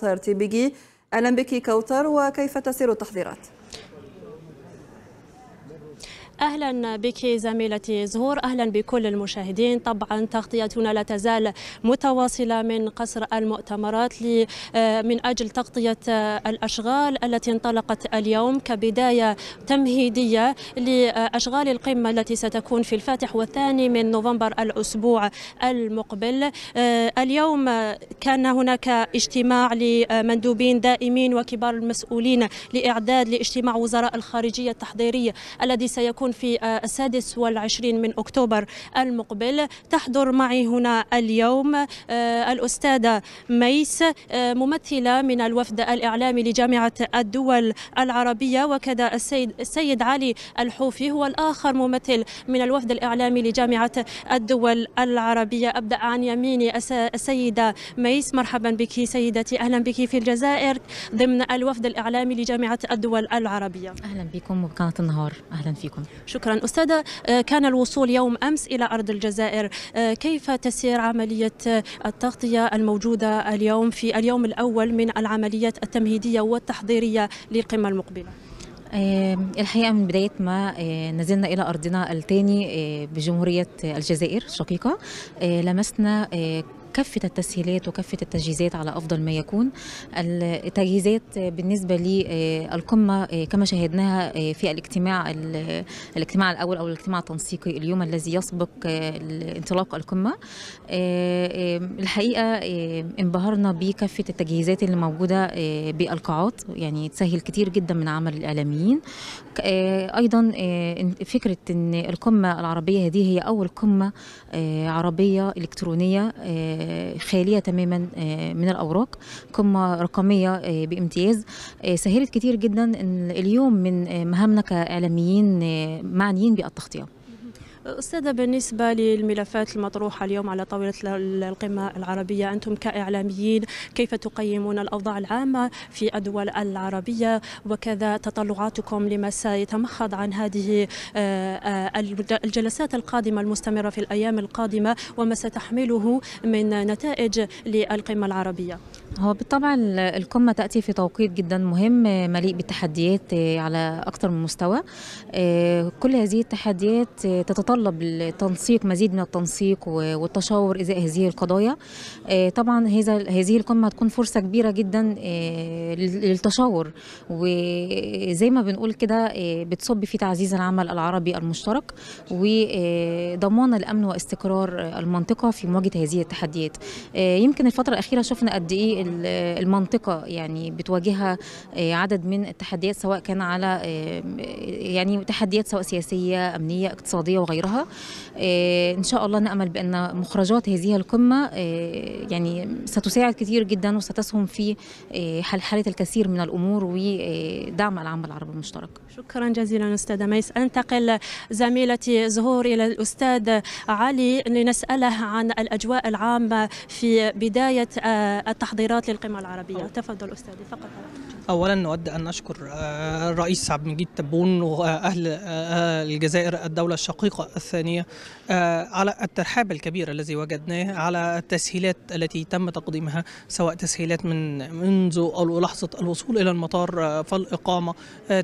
30 بيجي. أهلا بك كوثر، وكيف تسير التحضيرات؟ أهلا بك زميلتي زهور، أهلا بكل المشاهدين. طبعا تغطيتنا لا تزال متواصلة من قصر المؤتمرات من أجل تغطية الأشغال التي انطلقت اليوم كبداية تمهيدية لأشغال القمة التي ستكون في الفاتح والثاني من نوفمبر الأسبوع المقبل. اليوم كان هناك اجتماع لمندوبين دائمين وكبار المسؤولين لإعداد لاجتماع وزراء الخارجية التحضيرية الذي سيكون في 26 أكتوبر المقبل. تحضر معي هنا اليوم الأستاذة ميس، ممثلة من الوفد الإعلامي لجامعة الدول العربية، وكذا السيد علي الحوفي هو الآخر ممثل من الوفد الإعلامي لجامعة الدول العربية. أبدأ عن يميني السيدة ميس، مرحبا بك سيدتي، أهلا بك في الجزائر ضمن الوفد الإعلامي لجامعة الدول العربية. أهلا بكم وبقاءة النهار، أهلا فيكم. شكرا أستاذة، كان الوصول يوم أمس إلى أرض الجزائر، كيف تسير عملية التغطية الموجودة اليوم في اليوم الأول من العمليات التمهيدية والتحضيرية للقمة المقبلة؟ الحقيقة من بداية ما نزلنا إلى أرضنا الثاني بجمهورية الجزائر الشقيقة، لمسنا كافة التسهيلات وكافة التجهيزات على أفضل ما يكون. التجهيزات بالنسبة للقمة كما شاهدناها في الاجتماع الأول أو الاجتماع التنسيقي اليوم الذي يسبق انطلاق القمة، الحقيقة انبهرنا بكافة التجهيزات اللي موجودة بالقاعات، يعني تسهل كتير جدا من عمل الإعلاميين. أيضا فكرة أن القمة العربية هذه هي أول قمة عربية إلكترونية خالية تماما من الأوراق، قمة رقمية بامتياز، سهلت كتير جدا اليوم من مهامنا كإعلاميين معنيين بالتغطية. أستاذة، بالنسبة للملفات المطروحة اليوم على طاولة القمة العربية، أنتم كإعلاميين كيف تقيمون الأوضاع العامة في الدول العربية، وكذا تطلعاتكم لما سيتمخض عن هذه الجلسات القادمة المستمرة في الأيام القادمة، وما ستحمله من نتائج للقمة العربية؟ هو بالطبع القمة تأتي في توقيت جدا مهم مليء بالتحديات على أكثر من مستوى. كل هذه التحديات تتطلب التنسيق، مزيد من التنسيق والتشاور إزاء هذه القضايا. طبعا هذه القمة هتكون فرصة كبيرة جدا للتشاور، وزي ما بنقول كده بتصب في تعزيز العمل العربي المشترك وضمان الأمن واستقرار المنطقة في مواجهة هذه التحديات. يمكن الفترة الأخيرة شفنا قد إيه المنطقة يعني بتواجهها عدد من التحديات، سواء كان على يعني تحديات سواء سياسية، أمنية، اقتصادية وغيرها. إن شاء الله نأمل بأن مخرجات هذه القمة يعني ستساعد كثير جدا وستسهم في حل الكثير من الأمور ودعم العمل العربي المشترك. شكرا جزيلا أستاذة ميس. أنتقل زميلتي زهور إلى الأستاذ علي لنسأله عن الأجواء العامة في بداية التحضيرات للقمة العربية. تفضل أستاذي. فقط أولا نود أن أشكر الرئيس عبد المجيد تبون وأهل الجزائر الدولة الشقيقة الثانية على الترحاب الكبير الذي وجدناه، على التسهيلات التي تم تقديمها، سواء تسهيلات منذ أو لحظة الوصول إلى المطار فالإقامة،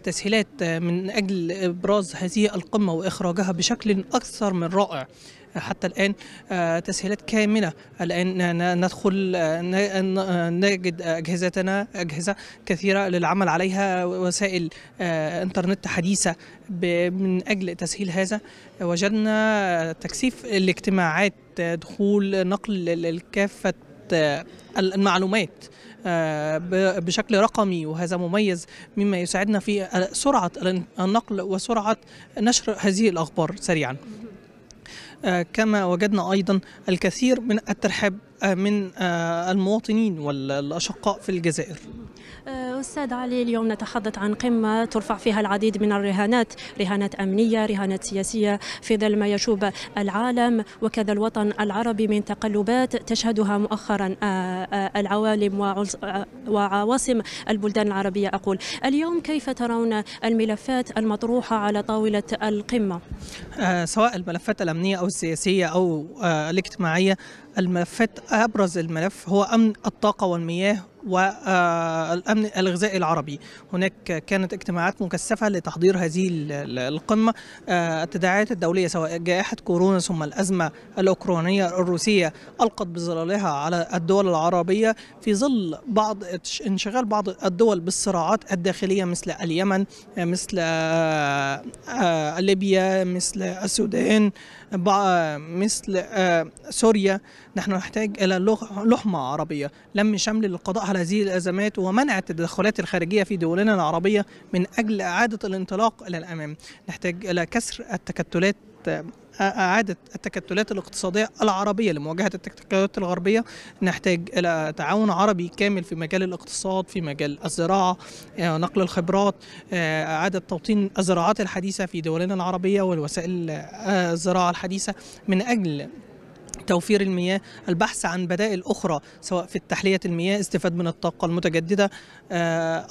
تسهيلات من أجل إبراز هذه القمة وإخراجها بشكل أكثر من رائع. حتى الآن تسهيلات كاملة. الآن ندخل نجد أجهزة كثيرة للعمل عليها، وسائل إنترنت حديثة من أجل تسهيل هذا. وجدنا تكثيف الاجتماعات، دخول نقل كافة المعلومات بشكل رقمي، وهذا مميز مما يساعدنا في سرعة النقل وسرعة نشر هذه الأخبار سريعا. كما وجدنا أيضا الكثير من الترحاب من المواطنين والأشقاء في الجزائر. أستاذ علي، اليوم نتحدث عن قمة ترفع فيها العديد من الرهانات، رهانات أمنية، رهانات سياسية، في ظل ما يشوب العالم وكذا الوطن العربي من تقلبات تشهدها مؤخرا العوالم وعواصم البلدان العربية. أقول اليوم كيف ترون الملفات المطروحة على طاولة القمة؟ سواء الملفات الأمنية أو السياسية أو الاجتماعية، الملفات أبرز الملف هو أمن الطاقة والمياه والأمن الغذائي العربي. هناك كانت اجتماعات مكثفة لتحضير هذه القمة. التداعيات الدولية سواء جائحة كورونا ثم الأزمة الأوكرانية الروسية ألقت بظلالها على الدول العربية في ظل انشغال بعض الدول بالصراعات الداخلية مثل اليمن، مثل ليبيا، مثل السودان، مثل سوريا. نحن نحتاج إلى لحمة عربية لم شمل للقضاء على هذه الأزمات ومنع التدخلات الخارجية في دولنا العربية من أجل إعادة الانطلاق إلى الأمام. نحتاج إلى كسر التكتلات، إعادة التكتلات الاقتصادية العربية لمواجهة التكتلات الغربية. نحتاج إلى تعاون عربي كامل في مجال الاقتصاد، في مجال الزراعة، نقل الخبرات، إعادة توطين الزراعات الحديثة في دولنا العربية والوسائل الزراعة الحديثة من أجل توفير المياه، البحث عن بدائل أخرى سواء في تحلية المياه، استفادة من الطاقة المتجددة.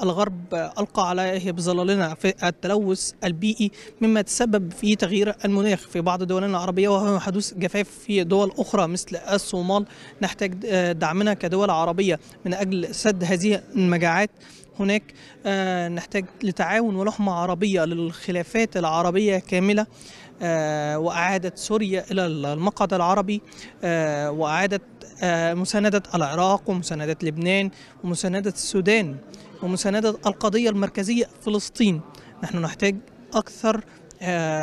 الغرب ألقى عليه بظلالنا في التلوث البيئي مما تسبب في تغيير المناخ في بعض دولنا العربية وهو حدوث جفاف في دول أخرى مثل الصومال. نحتاج دعمنا كدول عربية من أجل سد هذه المجاعات. هناك نحتاج لتعاون ولحمة عربية للخلافات العربية كاملة، وإعادة سوريا إلى المقعد العربي، وإعادة مساندة العراق ومساندة لبنان ومساندة السودان ومساندة القضية المركزية فلسطين. نحن نحتاج أكثر،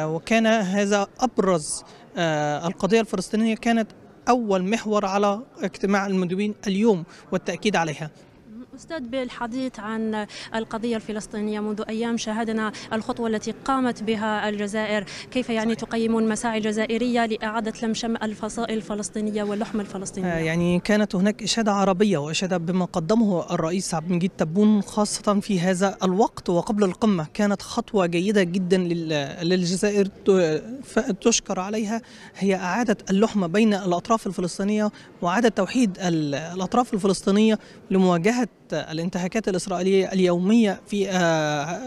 وكان هذا أبرز. القضية الفلسطينية كانت أول محور على اجتماع المندوبين اليوم والتأكيد عليها. أستاذ، بالحديث عن القضية الفلسطينية منذ أيام شاهدنا الخطوة التي قامت بها الجزائر، كيف يعني تقيمون المساعي الجزائرية لإعادة لمشم الفصائل الفلسطينية واللحمة الفلسطينية؟ يعني كانت هناك إشادة عربية وإشادة بما قدمه الرئيس عبد المجيد تبون خاصة في هذا الوقت وقبل القمة. كانت خطوة جيدة جدا للجزائر تشكر عليها، هي إعادة اللحمة بين الأطراف الفلسطينية وإعادة توحيد الأطراف الفلسطينية لمواجهة الانتهاكات الإسرائيلية اليومية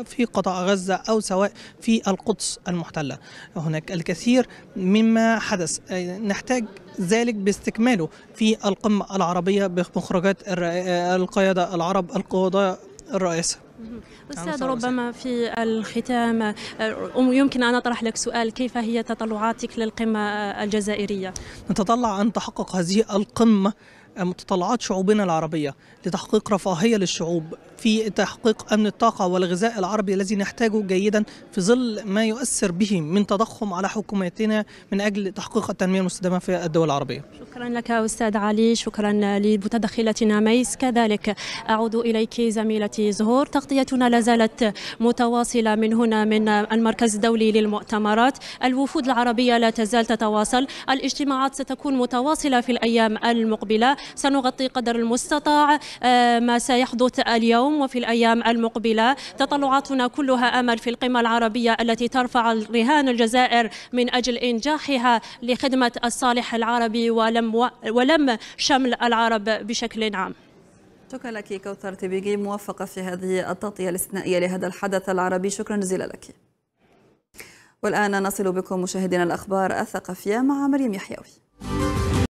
في قطاع غزة أو سواء في القدس المحتلة. هناك الكثير مما حدث نحتاج ذلك باستكماله في القمة العربية بمخرجات القادة العرب القضاة الرئيسة. أستاذ، ربما في الختام يمكن أن أطرح لك سؤال، كيف هي تطلعاتك للقمة الجزائرية؟ نتطلع أن تحقق هذه القمة متطلعات شعوبنا العربية لتحقيق رفاهية للشعوب، في تحقيق أمن الطاقة والغذاء العربي الذي نحتاجه جيدا في ظل ما يؤثر به من تضخم على حكوماتنا من أجل تحقيق التنمية المستدامة في الدول العربية. شكرا لك أستاذ علي، شكرا لمتدخلتنا ميس. كذلك أعود إليك زميلتي زهور. تغطيتنا لازالت متواصلة من هنا من المركز الدولي للمؤتمرات. الوفود العربية لا تزال تتواصل، الاجتماعات ستكون متواصلة في الأيام المقبلة، سنغطي قدر المستطاع ما سيحدث اليوم وفي الأيام المقبلة. تطلعاتنا كلها أمل في القمة العربية التي ترفع رهان الجزائر من أجل إنجاحها لخدمة الصالح العربي ولم شمل العرب بشكل عام. شكرا لك كوثر تبيجي، موفقة في هذه التغطية الاستثنائية لهذا الحدث العربي، شكرا جزيلا لك. والآن نصل بكم مشاهدينا الأخبار الثقافية مع مريم يحيوي.